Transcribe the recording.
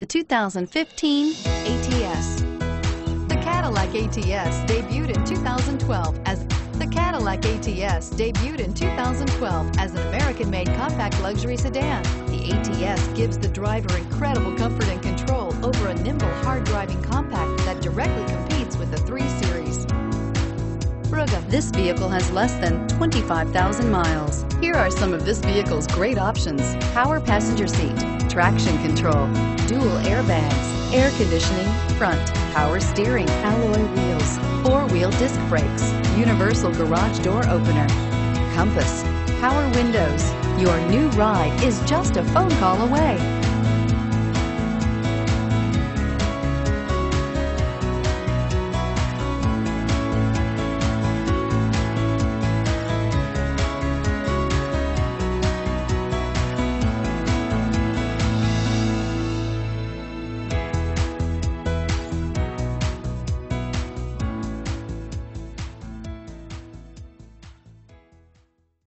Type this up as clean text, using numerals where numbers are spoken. The 2015 ATS. The Cadillac ATS debuted in 2012 as an American-made compact luxury sedan. The ATS gives the driver incredible comfort and control over a nimble, hard-driving compact that directly competes with the 3 Series. This vehicle has less than 25,000 miles. Here are some of this vehicle's great options: power passenger seat, traction control, dual airbags, air conditioning, front, power steering, alloy wheels, four-wheel disc brakes, universal garage door opener, compass, power windows. Your new ride is just a phone call away.